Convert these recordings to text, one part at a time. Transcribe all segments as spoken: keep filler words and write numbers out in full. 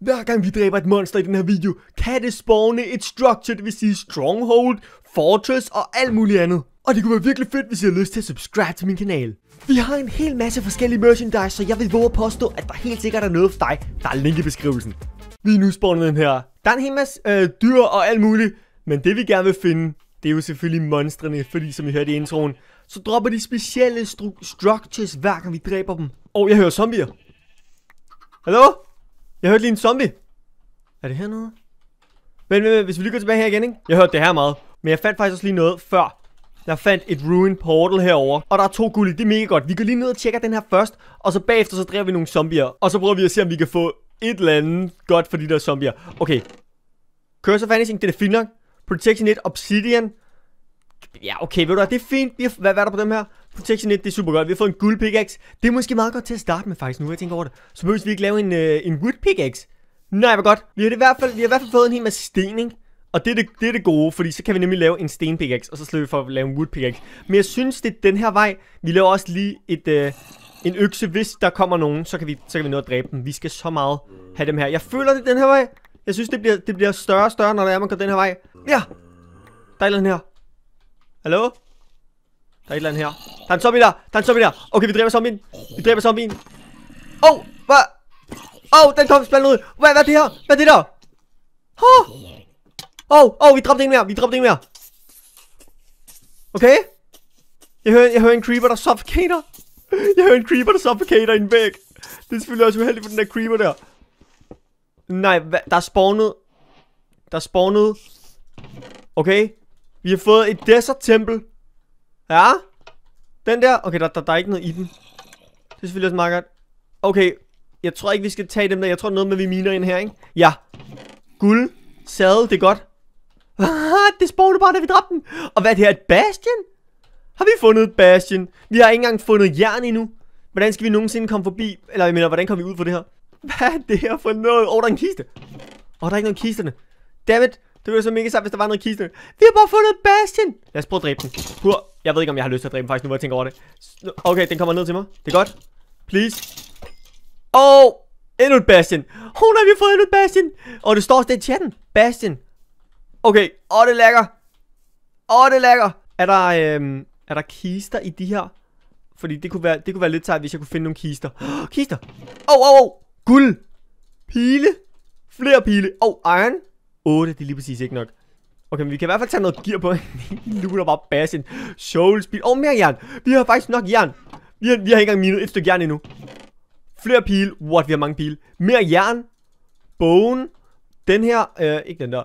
Hver gang vi dræber et monster i den her video, kan det spawne et structure, det vil sige stronghold, fortress og alt muligt andet. Og det kunne være virkelig fedt, hvis I har lyst til at subscribe til min kanal. Vi har en hel masse forskellige merchandise, så jeg vil våge at påstå, at der helt sikkert er noget for dig. Der er link i beskrivelsen. Vi er nu spawnet den her. Der er en hel masse øh, dyr og alt muligt, men det vi gerne vil finde, det er jo selvfølgelig monstrene, fordi som I hørte i introen, så dropper de specielle stru structures, hver gang vi dræber dem. Og jeg hører zombier. Hallo? Jeg hørte lige en zombie. Er det her noget? Men, men, men hvis vi lige går tilbage her igen, ikke? Jeg hørte det her meget. Men jeg fandt faktisk også lige noget før. Jeg fandt et ruin portal herover, og der er to guld i. Det er mega godt. Vi går lige ned og tjekker den her først, og så bagefter så dræber vi nogle zombier. Og så prøver vi at se, om vi kan få et eller andet godt for de der zombier. Okay. Cursor vanishing, det er fint nok. Protection et, obsidian. Ja, okay, ved du hvad, det er fint. Hvad, hvad er der på dem her? Protection et, det er super godt. Vi har fået en guld pickaxe. Det er måske meget godt til at starte med faktisk, nu jeg tænker over det. Så behøver vi ikke lave en, øh, en wood pickaxe. Nej, hvor godt. Vi har, det i hvert fald, vi har i hvert fald fået en hel masse sten, ikke? Og det er det, det er det gode, fordi så kan vi nemlig lave en sten pickaxe, og så slipper vi for at lave en wood pickaxe. Men jeg synes, det er den her vej. Vi laver også lige et, øh, en økse, hvis der kommer nogen, så kan, vi, så kan vi nå at dræbe dem. Vi skal så meget have dem her. Jeg føler det den her vej. Jeg synes, det bliver, det bliver større og større, når der er, man går den her vej. Ja, der er den her. Hallo? Der er et eller andet her. Der er en zombie der. Der er en zombie der. Okay, vi dræber zombien. Vi dræber zombien. Åh, oh, hvad? Åh, oh, den kom spændende ud. Hvad, hvad er det her? Hvad er det der? Åh, oh. oh, oh, vi dræbte en mere. Vi dræbte en mere. Okay. Jeg hører, jeg hører en creeper, der suffocater. Jeg hører en creeper, der suffocater i en væg. Det er selvfølgelig også uheldigt for den der creeper der. Nej, hvad? Der er spawnet. Der er spawnet. Okay. Vi har fået et desert tempel. Ja. Den der. Okay, der, der, der er ikke noget i den. Det er selvfølgelig også meget godt. Okay. Jeg tror ikke, vi skal tage dem der. Jeg tror, noget med, vi miner ind her, ikke? Ja. Guld. Sadel. Det er godt. Det spawnede bare, da vi dræbte den. Og hvad er det her? Et bastion? Har vi fundet et bastion? Vi har ikke engang fundet jern endnu. Hvordan skal vi nogensinde komme forbi? Eller jeg mener, hvordan kommer vi ud for det her? Hvad er det her for noget? Åh, oh, der er en kiste. Åh, oh, der er ikke nogen kisterne. Dammit. Det ville så mega sejt, hvis der var noget kiste. Vi har bare fundet Bastion. Lad os prøve at dræbe den. Pur. Jeg ved ikke, om jeg har lyst til at dræbe den faktisk, nu hvor jeg tænker over det. Okay, den kommer ned til mig. Det er godt. Please. Åh, oh, endnu et Bastion. Åh oh, nej, vi har fået endnu et Bastion. Og oh, det står også det i chatten. Bastion. Okay, åh, oh, det lækker. Åh, oh, det lækker. Er der, øhm, er der kister i de her? Fordi det kunne være, det kunne være lidt sejt, hvis jeg kunne finde nogle kister. Oh, kister. Åh, oh, åh, oh, åh. Oh. Guld. Pile. Flere pile. Åh, oh, iron. otte, det er lige præcis ikke nok. Okay, men vi kan i hvert fald tage noget gear på. Luner bare bassen. Soul speed. Åh, oh, mere jern. Vi har faktisk nok jern. Vi har, vi har ikke engang mindet et stykke jern endnu. Flere pile. What, vi har mange pile. Mere jern. Bogen. Den her. Øh, ikke den der.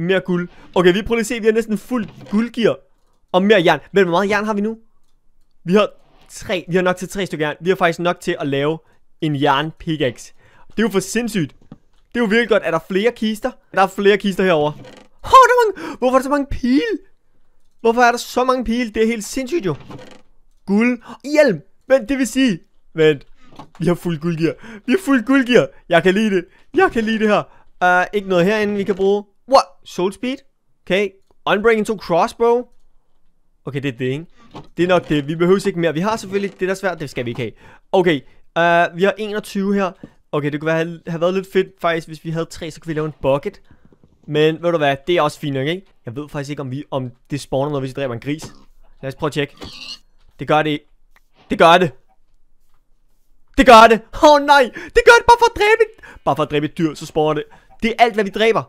Mere guld. Okay, vi prøver lige at se. Vi har næsten fuld guldgear. Og mere jern. Men hvor meget jern har vi nu? Vi har tre. Vi har nok til tre stykker jern. Vi har faktisk nok til at lave en jern pickaxe. Det er jo for sindssygt. Det er jo virkelig godt. Er der flere kister? Der er flere kister herovre. Åh, oh, der er mange. Hvorfor er der så mange pile? Hvorfor er der så mange pile? Det er helt sindssygt jo. Guld. Hjelm. Vent, det vil sige. Vent. Vi har fuld guldgear. Vi har fuld guldgear. Jeg kan lide det. Jeg kan lide det her. Uh, ikke noget herinde, vi kan bruge. What? Soul speed. Okay. Unbreaking to crossbow. Okay, det er det, ikke? Det er nok det. Vi behøver ikke mere. Vi har selvfølgelig det der svært. Det skal vi ikke have. Okay. Uh, vi har enogtyve her. Okay, det kunne have, have været lidt fedt faktisk, hvis vi havde tre, så kunne vi lave en bucket. Men ved du hvad, det er også fint nok, ikke? Jeg ved faktisk ikke, om, vi, om det spawner noget, hvis vi dræber en gris. Lad os prøve at tjekke. Det gør det. Det gør det. Det gør det. Åh oh, nej, det gør det bare for at dræbe et. Bare for at dræbe et dyr, så spawner det. Det er alt, hvad vi dræber.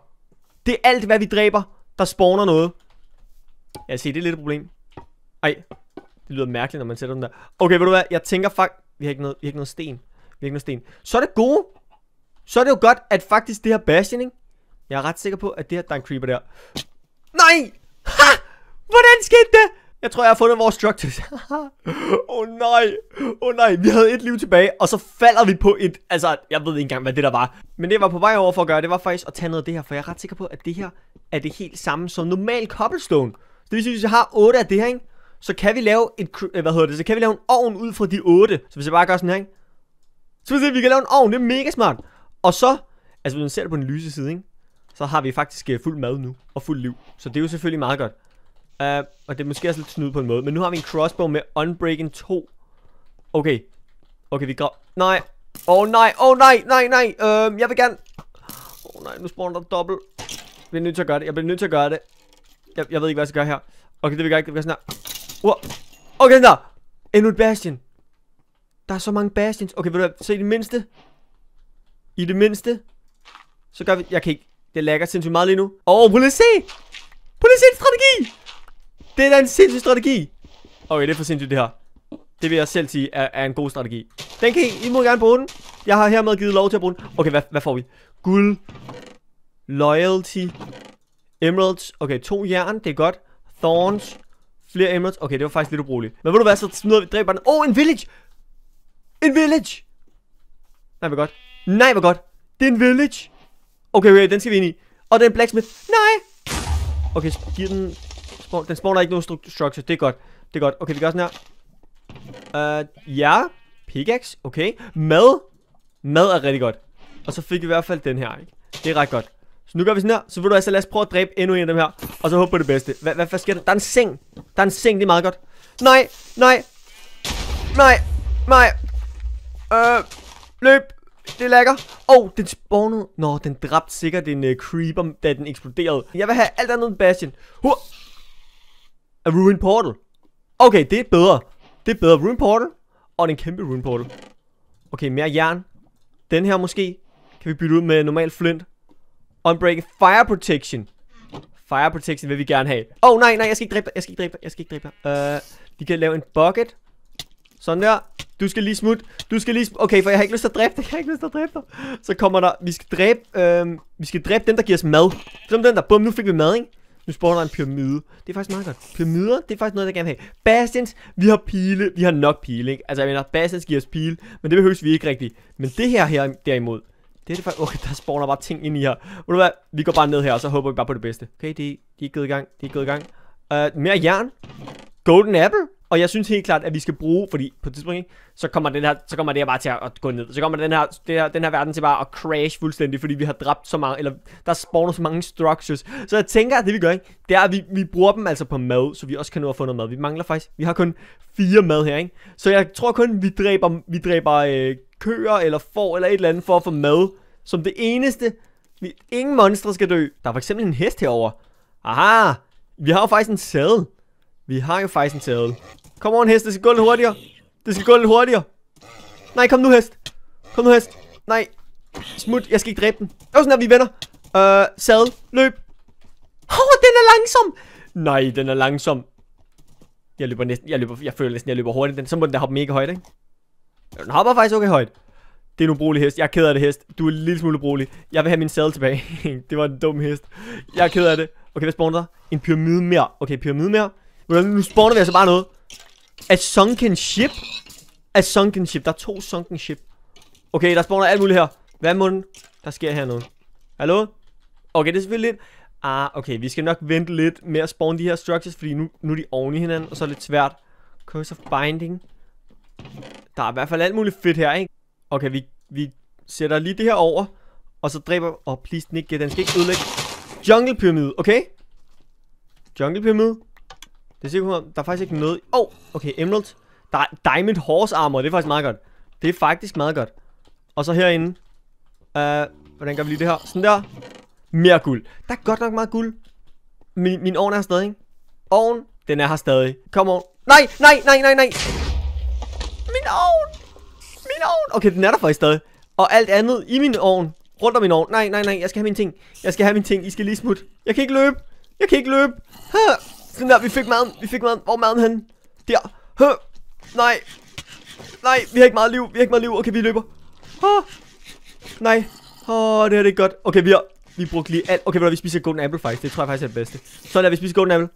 Det er alt, hvad vi dræber, der spawner noget. Ja, se, det er lidt et problem. Ej, det lyder mærkeligt, når man sætter den der. Okay, ved du hvad, jeg tænker faktisk... Vi har ikke noget, vi har ikke noget sten. Ikke sten. Så er det gode. Så er det jo godt, at faktisk det her bastion, ikke? Jeg er ret sikker på, at det her, der er en creeper der. Nej! Ha! Hvordan skete det? Jeg tror, jeg har fundet vores structures. Åh oh, nej. Åh oh, nej, vi havde et liv tilbage, og så falder vi på et... Altså, jeg ved ikke engang, hvad det der var. Men det, jeg var på vej over for at gøre, det var faktisk at tage noget af det her. For jeg er ret sikker på, at det her er det helt samme som normal cobblestone. Så det vil sige, hvis jeg har otte af det her, ikke? Så kan vi lave et... Hvad hedder det? Så kan vi lave en ovn ud fra de otte. Så hvis jeg bare gør sådan her, ikke? Så vi kan lave en ovn, det er mega smart. Og så, altså hvis man ser det på den lyse side, ikke? Så har vi faktisk uh, fuld mad nu, og fuld liv. Så det er jo selvfølgelig meget godt. uh, Og det er måske også lidt snydt på en måde. Men nu har vi en crossbow med unbreaking to. Okay. Okay, vi går. Nej. Åh oh, nej, åh oh, nej, nej, nej. uh, Jeg vil gerne. Åh nej, nu spawner der dobbelt. Jeg bliver nødt til at gøre det. Jeg bliver nødt til at gøre det. Jeg, jeg ved ikke, hvad jeg skal gøre her. Okay, det vil jeg ikke. Det vil jeg sådan her. Uh. Okay, sådan der. Endnu et bastion. Der er så mange bastions. Okay, vil du se det mindste? I det mindste. Så gør vi... Jeg kan ikke... Det lagger sindssygt meget lige nu. Åh, oh, prøv lige at se. Prøv lige at se en strategi. Det er da en sindssyg strategi. Okay, det er for sindssygt det her. Det vil jeg selv sige er, er en god strategi. Den kan I, I må gerne bruge den. Jeg har hermed givet lov til at bruge den. Okay, hvad, hvad får vi? Guld. Loyalty. Emeralds. Okay, to jern. Det er godt. Thorns. Flere emeralds. Okay, det var faktisk lidt ubrugeligt. Men ved du hvad, så smider vi dræberne. Åh, oh, en village. En village. Nej, hvor godt. Nej, hvor godt. Det er en village. Okay, okay, den skal vi ind i. Og den er en blacksmith. Nej. Okay, giv den. Den spawner ikke nogen structure. Det er godt. Det er godt. Okay, vi gør sådan her. Uh, ja. Pickaxe. Okay. Mad. Mad er rigtig godt. Og så fik vi i hvert fald den her, ikke? Det er ret godt. Så nu gør vi sådan her. Så vil du altså lad os prøve at dræbe endnu en af dem her. Og så håbe på det bedste. Hvad, hvad sker der? Der er en seng. Der er en seng. Det er meget godt. Nej. Nej. Nej. Nej. Øh. Løb. Det lagger. Åh, oh, den spawnede. Nå, den dræbte sikkert en uh, creeper, da den eksploderede. Jeg vil have alt andet end Bastion. Huh. A ruin portal. Okay, det er bedre. Det er bedre. Ruin portal. Og den kæmpe ruin portal. Okay, mere jern. Den her måske. Kan vi bytte ud med normal flint. Unbreaking fire protection. Fire protection vil vi gerne have. Åh, oh, nej, nej, jeg skal ikke dræbe. Jeg skal ikke dræbe. Jeg skal ikke dræbe. Øh, uh, vi kan lave en bucket. Sådan der. Du skal lige smutte. Du skal lige smutte. Okay, for jeg har ikke lyst til at dræbe dig. Jeg har ikke lyst til at dræbe dig. Så kommer der. Vi skal dræbe. Øh, vi skal dræbe dem, der giver os mad. Som den der. Bum, nu fik vi mad, ikke? Nu spawner der en pyramide. Det er faktisk meget godt. Pyramider, det er faktisk noget, jeg gerne vil have. Bastions, vi har pile. Vi har nok pile, ikke? Altså, jeg mener, Bastions giver os pile. Men det behøves vi ikke rigtigt. Men det her her, derimod. Det er det faktisk. Okay, der spawner bare ting ind i her. Ved du hvad? Vi går bare ned her, og så håber vi bare på det bedste. Okay, de, de er ikke gået i gang. De er gået i gang. Uh, mere jern. Golden apple. Og jeg synes helt klart, at vi skal bruge, fordi på et tidspunkt, ikke, så kommer den her, så kommer det her bare til at gå ned. Så kommer den her, det her, den her verden til bare at crash fuldstændig, fordi vi har dræbt så mange, eller der spawner så mange structures. Så jeg tænker, at det vi gør, ikke, det er, at vi, vi bruger dem altså på mad, så vi også kan nå at få noget mad. Vi mangler faktisk, vi har kun fire mad her, ikke? Så jeg tror kun, vi dræber, vi dræber øh, køer, eller får, eller et eller andet for at få mad. Som det eneste, vi, ingen monstre skal dø. Der er for eksempel en hest herover. Aha, vi har jo faktisk en sæde. Vi har jo faktisk en sæde. Kom on, hest, det skal gå lidt hurtigere. Det skal gå lidt hurtigere. Nej, kom nu, hest. Kom nu, hest. Nej. Smut, jeg skal ikke dræbe den. Det var sådan, at vi venner. Øh, sadel, løb. Åh, oh, den er langsom. Nej, den er langsom. Jeg løber næsten, jeg løber, jeg føler næsten, jeg løber hurtigt. Den, så må den da hoppe mega højt, ikke? Den hopper faktisk okay højt. Det er en ubrugelig hest. Jeg er ked af det, hest. Du er en lille smule ubrugelig. Jeg vil have min sadel tilbage. Det var en dum hest. Jeg er ked af det. Okay, hvad spawner der? En pyramide mere. Okay, pyramide mere. Nu spawner vi altså bare noget. A sunken ship. A sunken ship. Der er to sunken ship. Okay, der spawner alt muligt her. Hvad må den? Der sker her noget. Hallo? Okay, det er selvfølgelig lidt... Ah, okay, vi skal nok vente lidt med at spawne de her structures, fordi nu, nu er de oven i hinanden, og så er det lidt svært. Curse of Binding. Der er i hvert fald alt muligt fedt her, ikke? Okay, vi, vi sætter lige det her over, og så dræber... Åh, oh, please, den ikke, den skal ikke ødelægge. Jungle pyramide, okay? Jungle pyramide. Det ser ud, der er faktisk ikke noget. Åh, oh, okay, emerald. Der er diamond horse armor, det er faktisk meget godt. Det er faktisk meget godt. Og så herinde. Uh, hvordan gør vi lige det her? Sådan der. Mere guld. Der er godt nok meget guld. Min, min ovn er her stadig, ikke? Ovn, den er her stadig. Kom on. Nej, nej, nej, nej, nej. Min ovn. Min ovn. Okay, den er der faktisk stadig. Og alt andet i min ovn. Rundt om min ovn. Nej, nej, nej, jeg skal have mine ting. Jeg skal have mine ting. I skal lige smutte. Jeg kan ikke løbe. Jeg kan ikke løbe. Huh. Sådan der, vi fik maden, vi fik maden, hvor er maden henne? Der, hø, nej, nej, vi har ikke meget liv, vi har ikke meget liv, okay, vi løber, ah. Nej, åh, oh, det her, det er godt, okay, vi har, vi brugte lige alt, okay, vi spiser golden apple faktisk, det tror jeg faktisk er det bedste, så lad vi spise golden apple,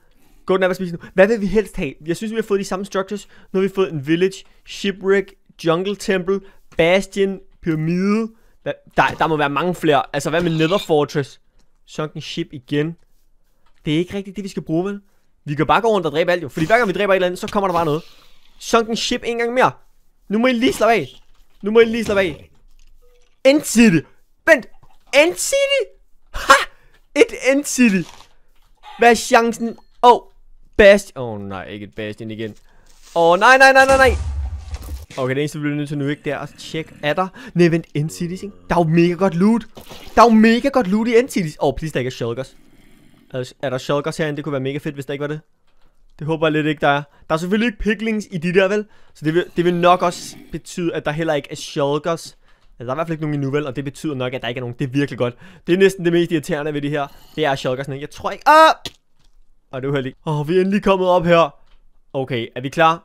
golden apple spiser nu, hvad vil vi helst have, jeg synes vi har fået de samme structures, nu har vi fået en village, shipwreck, jungle temple, bastion, pyramide, der, der må være mange flere, altså hvad med nether fortress, sunken ship igen, det er ikke rigtigt det vi skal bruge vel. Vi kan bare gå rundt og dræbe alt jo, fordi hver gang vi dræber et eller andet, så kommer der bare noget. Sunken ship en gang mere. Nu må I lige slappe af. Nu må I lige slappe af. End city. Vent. End city? Ha! Et end city. Hvad er chancen? Åh, oh, bastion. Åh oh, nej, ikke et bastion igen. Åh oh, nej, nej, nej, nej, nej. Okay, det eneste vi bliver nødt til nu ikke, det er at tjekke, er der? Nej, vent, N-Cities, ikke? Der er jo mega godt loot. Der er jo mega godt loot i N-Cities. Åh, oh, please, der ikke er shulkers. Er, er der shulkers herinde? Det kunne være mega fedt, hvis der ikke var det. Det håber jeg lidt ikke, der er. Der er selvfølgelig ikke picklings i de der, vel? Så det vil, det vil nok også betyde, at der heller ikke er shulkers. Altså, der er i hvert fald ikke nogen endnu, vel? Og det betyder nok, at der ikke er nogen. Det er virkelig godt. Det er næsten det mest irriterende ved det her. Det er shulkers, ikke? Jeg tror ikke... Åh! Og det er uheldigt. Åh, oh, vi er endelig kommet op her. Okay, er vi klar?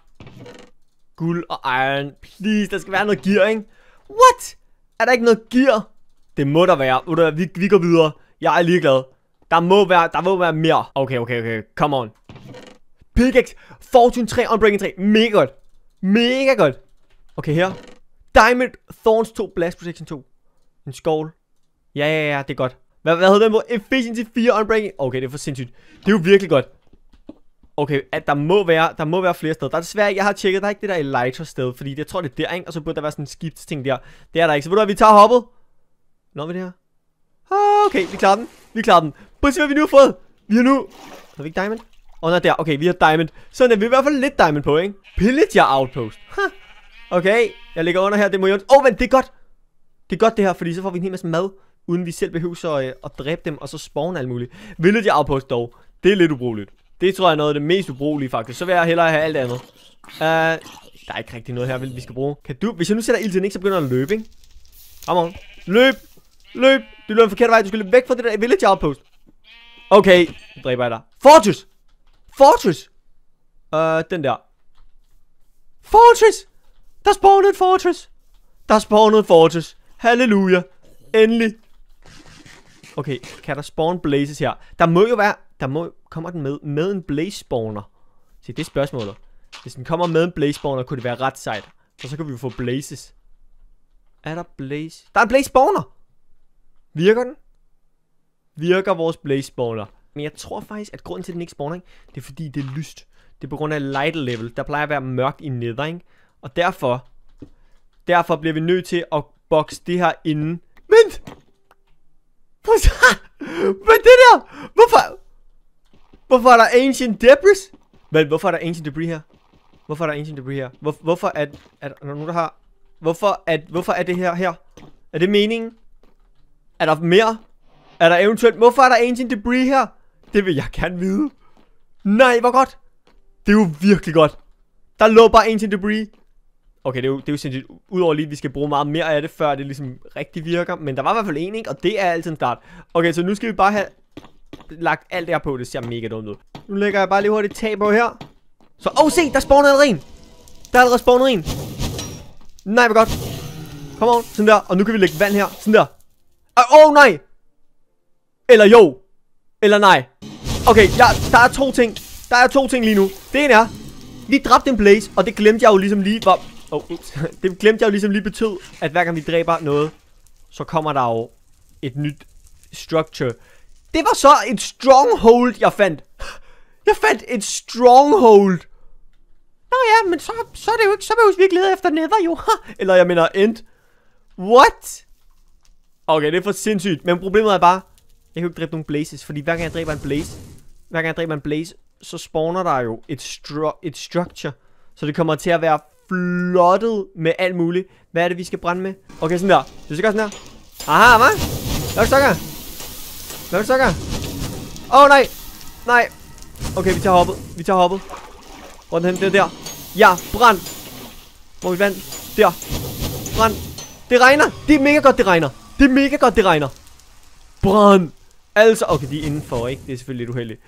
Guld og iron. Please, der skal være noget gear, ikke? What? Er der ikke noget gear? Det må der være. Vi, vi går videre. Jeg er ligeglad. Der må være, der må være mere. Okay, okay, okay. Come on. Pickaxe. Fortune tre. Unbreaking tre. Mega godt. Mega godt. Okay, her. Diamond. Thorns to. Blast Protection to. En skovl. Ja, ja, ja. Det er godt. Hvad, hvad hedder den på? Efficiency fire. Unbreaking. Okay, det er for sindssygt. Det er jo virkelig godt. Okay, at der må være, der må være flere steder. Der er desværre, jeg har tjekket, der er ikke det der elytra sted, fordi jeg tror det er der, ikke? Og så burde der være sådan en skift ting der. Det er der ikke, så ved du hvad, vi tager hoppet. Nå, med det her. Ah, okay, vi klarer den, vi klarer den. Prøv at se, hvad vi nu har fået. Vi har nu, har vi ikke diamond? Åh, oh, nej, der, okay, vi har diamond. Sådan er vi i hvert fald lidt diamond på, ikke? Pillager outpost, huh. Okay, jeg ligger under her, det må jo. Åh, oh, men det er godt. Det er godt det her, fordi så får vi en hel masse mad, uden vi selv behøver så øh, at dræbe dem, og så spawne alt muligt. Villager outpost dog, det er lidt ubrugeligt. Det tror jeg er noget af det mest ubrugelige faktisk. Så vil jeg hellere have alt andet. Uh, der er ikke rigtig noget her, vi skal bruge. Kan du... Hvis jeg nu sætter ild til den, ikke, så begynder den at løbe, ikke? Come on. Løb! Løb! Du løber en forkert vej. Du skal løbe væk fra det der village outpost. Okay. Nu dræber jeg dig. Fortress! Fortress! Uh, den der. Fortress! Der spawnede et fortress. Der spawnede et fortress. Halleluja. Endelig. Okay. Kan der spawn blazes her? Der må jo være... Der må... Kommer den med, med en blaze spawner? Se, det er spørgsmålet. Hvis den kommer med en blaze spawner, kunne det være ret sejt. Og så kan vi jo få blazes. Er der blaze? Der er en blaze spawner! Virker den? Virker vores blaze spawner? Men jeg tror faktisk, at grunden til, at den ikke spawner, ikke? Det er fordi, det er lyst. Det er på grund af light level. Der plejer at være mørk i nether, ikke? Og derfor... Derfor bliver vi nødt til at bokse det her inden. Vent! Hvad er det der? Hvorfor... Hvorfor er der Ancient Debris? Vel, hvorfor er der Ancient Debris her? Hvorfor er der Ancient Debris her? Hvor, hvorfor er, er der nogen, der har... Hvorfor er, hvorfor er det her her? Er det meningen? Er der mere? Er der eventuelt... Hvorfor er der Ancient Debris her? Det vil jeg gerne vide. Nej, hvor godt. Det er jo virkelig godt. Der lå bare Ancient Debris. Okay, det er jo, det er jo sindssygt. Udover lige, at vi skal bruge meget mere af det, før det ligesom rigtig virker. Men der var i hvert fald en, ikke? Og det er altid en start. Okay, så nu skal vi bare have... lagt alt det her på, det ser mega dumt ud. Nu lægger jeg bare lige hurtigt tag på her. Så, åh, oh, se, der spawner allerede en. Der er allerede spawnet en. Nej, hvor godt. Kom on, sådan der, og nu kan vi lægge vand her, sådan der. Åh, oh, nej. Eller jo. Eller nej. Okay, der, der er to ting. Der er to ting lige nu. Det ene er, vi dræbte en blaze, og det glemte jeg jo ligesom lige var, oh, det glemte jeg jo ligesom lige betød, at hver gang vi dræber noget, så kommer der jo et nyt structure. Det var så et stronghold, jeg fandt. Jeg fandt et stronghold. Nå ja, men så, så er det jo ikke. Så behøves vi ikke lede efter nether, jo. Eller jeg mener end. What? Okay, det er for sindssygt. Men problemet er bare, jeg kan ikke dræbe nogen blazes. Fordi hver gang jeg dræber en blaze, hver gang jeg dræber en blaze, så spawner der jo et, stru et structure. Så det kommer til at være flottet med alt muligt. Hvad er det, vi skal brænde med? Okay, sådan der. Synes jeg godt sådan der. Aha, hva? Lok stokker. Hvad så gør? Åh, oh, nej. Nej. Okay, vi tager hoppet. Vi tager hoppet. Hvor er den henne? Det er der. Ja, brand. Hvor er mit vand? Der. Brand. Det regner. Det er mega godt, det regner. Det er mega godt, det regner. Brand. Altså, okay, de er indenfor, ikke? Det er selvfølgelig lidt uheldigt.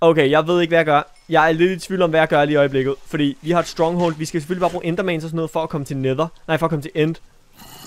Okay, jeg ved ikke, hvad jeg gør. Jeg er lidt i tvivl om, hvad jeg gør lige i øjeblikket. Fordi vi har et stronghold. Vi skal selvfølgelig bare bruge endermans og sådan noget for at komme til nether. Nej, for at komme til end.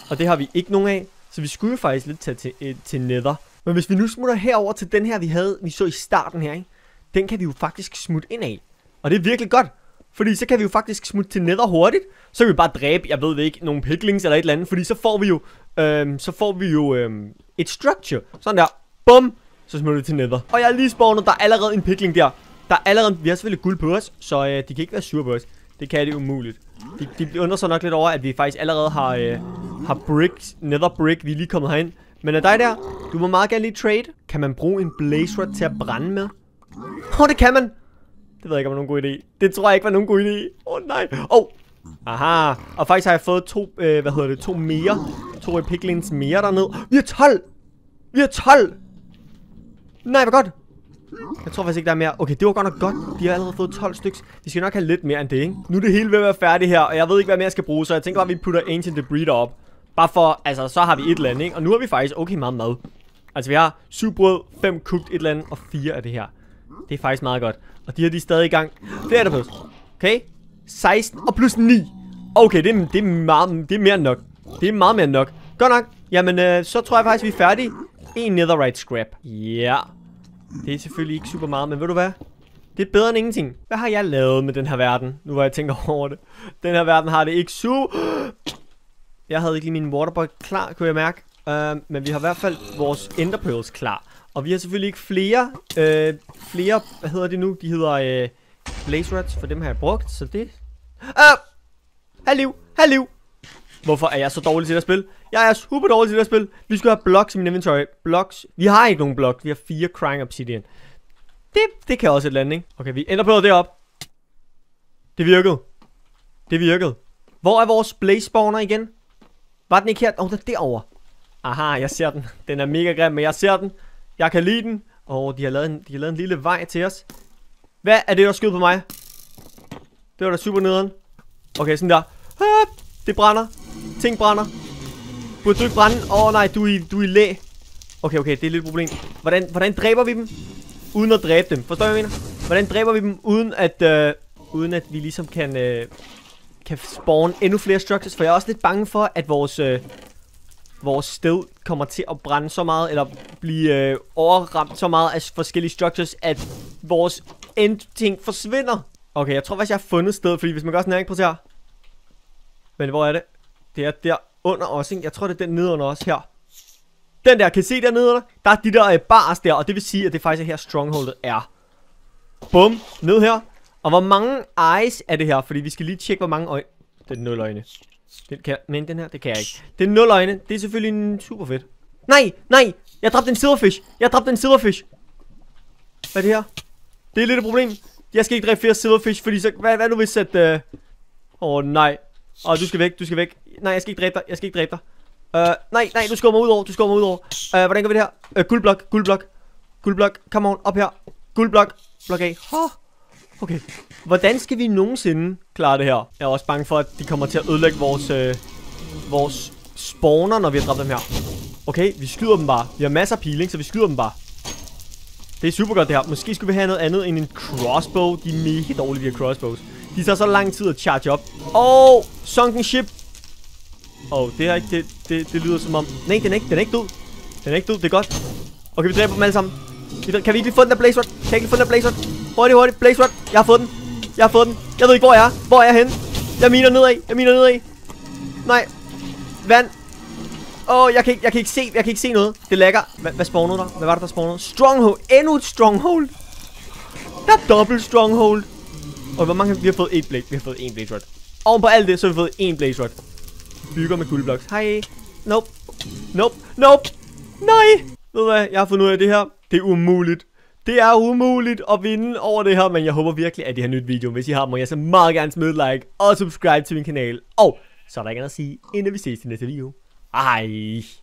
Og det har vi ikke nogen af. Så vi skulle jo faktisk lidt tage til, øh, til nether. Men hvis vi nu smutter herover til den her, vi havde, vi så i starten her, ikke? Den kan vi jo faktisk smutte ind af. Og det er virkelig godt. Fordi så kan vi jo faktisk smutte til nether hurtigt. Så kan vi bare dræbe, jeg ved ikke, nogle picklings eller et eller andet. Fordi så får vi jo, øhm, så får vi jo øhm, et structure. Sådan der. Bum. Så smutter vi til nether. Og jeg er lige spawnet, der er allerede en pickling der. Der er allerede, vi har selvfølgelig guld på os, så øh, de kan ikke være sure på os. Det kan det umuligt. De, de undrer sig nok lidt over, at vi faktisk allerede har, øh, har bricks, nether brick. Vi er lige kommet herind. Men er dig der, du må meget gerne lige trade. Kan man bruge en blaze rod til at brænde med? Åh, oh, det kan man. Det ved jeg ikke, om det var nogen god idé. Det tror jeg ikke var nogen god idé. Åh, oh, nej. Åh, oh, Aha, og faktisk har jeg fået to, øh, hvad hedder det, to mere. To piglins mere dernede. Vi er tolv! Vi er tolv! Nej, hvor godt! Jeg tror faktisk ikke, der er mere. Okay, det var godt nok godt. De har allerede fået tolv stykker. Vi skal nok have lidt mere end det, ikke? Nu er det hele ved at være færdigt her, og jeg ved ikke, hvad mere jeg skal bruge, så jeg tænker bare, vi putter Ancient Debris op. Bare for, altså, så har vi et eller andet, ikke? Og nu har vi faktisk okay meget mad. Altså, vi har syv brød, fem cooked et eller andet, og fire af det her. Det er faktisk meget godt. Og de her, de er stadig i gang. Flere der plus. Okay? seksten og plus ni. Okay, det er, det, er meget, det er mere end nok. Det er meget mere end nok. Godt nok. Jamen, øh, så tror jeg faktisk, vi er færdige. En netherite scrap. Ja. Yeah. Det er selvfølgelig ikke super meget, men ved du hvad? Det er bedre end ingenting. Hvad har jeg lavet med den her verden? Nu hvor jeg tænker over det. Den her verden har det ikke super. Jeg havde ikke lige min waterboy klar, kunne jeg mærke. Uh, men vi har i hvert fald vores ender pearls klar. Og vi har selvfølgelig ikke flere. Øh, flere, hvad hedder de nu? De hedder øh, blaze rods, for dem har jeg brugt, så det... Ah! Halliv! Halliv! Hvorfor er jeg så dårlig til at spille? Jeg er super dårlig til at spille. Vi skal have blocks i min inventory. Blocks. Vi har ikke nogen blocks. Vi har fire crying obsidian. Det, det kan også et eller andet, ikke? Okay, vi ender på det op. Det virkede. Det virkede. Hvor er vores blaze spawner igen? Var den ikke her? Åh, oh, den er derovre. Aha, jeg ser den. Den er mega grim, men jeg ser den. Jeg kan lide den. Og oh, de har lavet en, de har lavet en lille vej til os. Hvad er det, der skyder på mig? Det var da super nederen. Okay, sådan der. Ah, det brænder. Ting brænder. Burde du ikke brænde? Åh oh, nej, du er i, du er i læ. Okay, okay, det er et lille problem. Hvordan, hvordan dræber vi dem? Uden at dræbe dem. Forstår du, hvad jeg mener? Hvordan dræber vi dem, uden at, øh, uden at vi ligesom kan, øh, kan spawne endnu flere structures? For jeg er også lidt bange for, at vores... Øh, vores sted kommer til at brænde så meget, eller blive øh, overramt så meget af forskellige structures, at vores endting forsvinder. Okay, jeg tror faktisk, jeg har fundet sted, fordi hvis man gør sådan her, ikke? Prøv at se. Men hvor er det? Det er der under os, ikke? Jeg tror, det er den nede under os her. Den der, kan I se der nede under? Der er de der øh, bars der, og det vil sige, at det faktisk er her, strongholdet er. Bum, ned her. Og hvor mange eyes er det her? Fordi vi skal lige tjekke, hvor mange øjne. Det er nul øjne. Den kan jeg, men den her, det kan jeg ikke. Det er nul øjne, det er selvfølgelig super fedt. Nej, nej, jeg dræbte en silverfish. Jeg dræbte en silverfish. Hvad er det her? Det er lidt et problem. Jeg skal ikke dræbe flere silverfish, fordi så, hvad, hvad nu hvis at, åh uh... oh, nej. Åh, oh, du skal væk, du skal væk. Nej, jeg skal ikke dræbe dig, jeg skal ikke dræbe dig. Uh, nej, nej, du skubber mig ud over, du skubber mig ud over. Uh, hvordan gør vi det her? Uh, guldblok, guldblok. Guldblok, come on, op her. Guldblok, blok af. Oh. Okay, hvordan skal vi nogensinde klare det her? Jeg er også bange for, at de kommer til at ødelægge vores, øh, vores spawner, når vi har dræbt dem her. Okay, vi skyder dem bare. Vi har masser af peeling, så vi skyder dem bare. Det er super godt det her. Måske skulle vi have noget andet end en crossbow. De er mega dårlige, vi har crossbows. De tager så lang tid at charge op. Åh, oh, sunken ship. Åh, oh, det her ikke, det, det, det lyder som om... Nej, den er ikke, den er ikke død. Den er ikke død, det er godt. Okay, vi dræber dem alle sammen. Kan vi ikke lige få den der blaze rod? Kan vi ikke få den der blaze rod? Hurtigt, hurtigt, blaze rod. Jeg har fået den. Jeg har fået den. Jeg ved ikke, hvor jeg er. Hvor er jeg henne? Jeg miner nedad. Jeg miner nedad. Nej. Vand. Åh, oh, jeg, kan ikke, jeg kan ikke se. Jeg kan ikke se noget. Det lagger. Hva, hvad spawnede der? Hvad var det, der spawnede? Stronghold. Endnu et stronghold. Der er dobbelt stronghold. Og hvor mange? Vi har fået et blaze. Vi har fået en blaze rod. Oven på alt det, så har vi fået en blaze rod. Bygger med guldblocks. Hej. Nope. Nope. Nope. Nej. Ved du hvad? Jeg har fundet ud af det her. Det er umuligt. Det er umuligt at vinde over det her, men jeg håber virkelig, at I har nyt videoen. Hvis I har, må jeg så meget gerne smide et like og subscribe til min kanal. Og så er der ikke andet at sige, inden vi ses i næste video. Hej!